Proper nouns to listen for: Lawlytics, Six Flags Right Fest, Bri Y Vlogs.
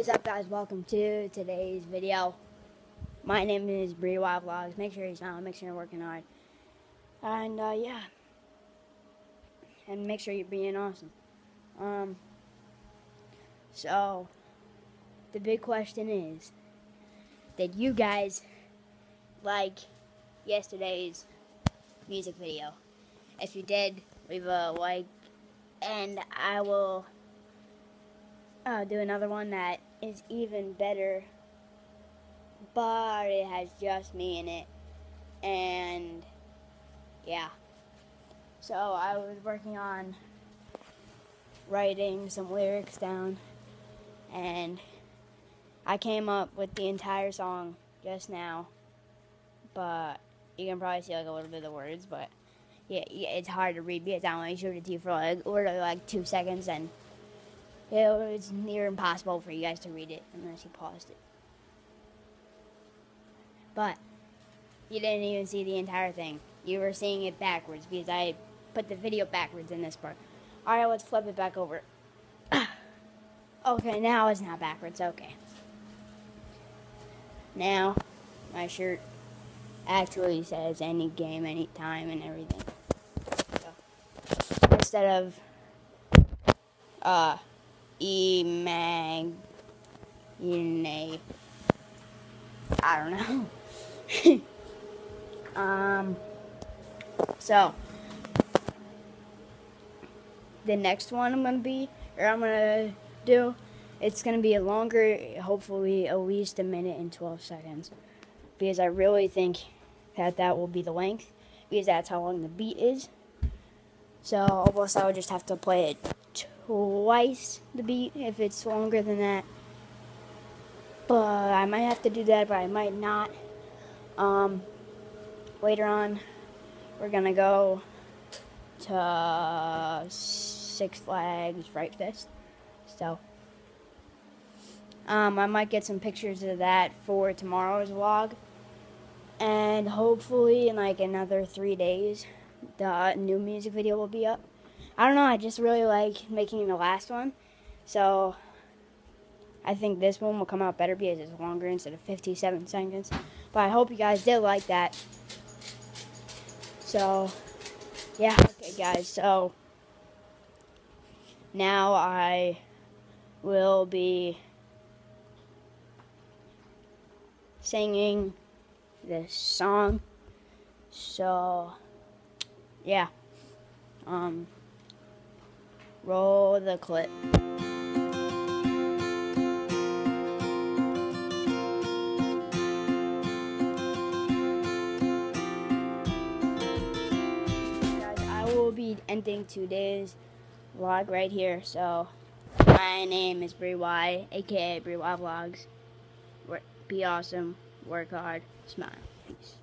What's up, guys? Welcome to today's video. My name is Bri Y Vlogs. Make sure you're smiling, make sure you're working hard. And yeah. And make sure you're being awesome. So the big question is, did you guys like yesterday's music video? If you did, leave a like, and I will do another one that is even better, but it has just me in it. And yeah, so I was working on writing some lyrics down, and I came up with the entire song just now, but you can probably see like a little bit of the words, but yeah, it's hard to read because I only showed it to you for like 2 seconds, and it's near impossible for you guys to read it unless you paused it. But you didn't even see the entire thing. You were seeing it backwards because I put the video backwards in this part. Alright, let's flip it back over. Okay, now it's not backwards. Okay. Now, my shirt actually says any game, any time, and everything. So, instead of I don't know. So the next one I'm gonna do, it's gonna be a longer, hopefully at least a minute and 12 seconds, because I really think that will be the length, because that's how long the beat is. So almost I would just have to play it twice the beat if it's longer than that, but I might have to do that, but I might not. Later on we're gonna go to Six Flags Right Fest, so I might get some pictures of that for tomorrow's vlog, and hopefully in like another 3 days the new music video will be up. I don't know, I just really like making the last one, so I think this one will come out better because it's longer instead of 57 seconds, but I hope you guys did like that. So, yeah, okay guys, so now I will be singing this song, so, yeah, roll the clip. Guys, I will be ending today's vlog right here. So, my name is Bri Y, aka Bri Y Vlogs. Be awesome, work hard, smile. Peace.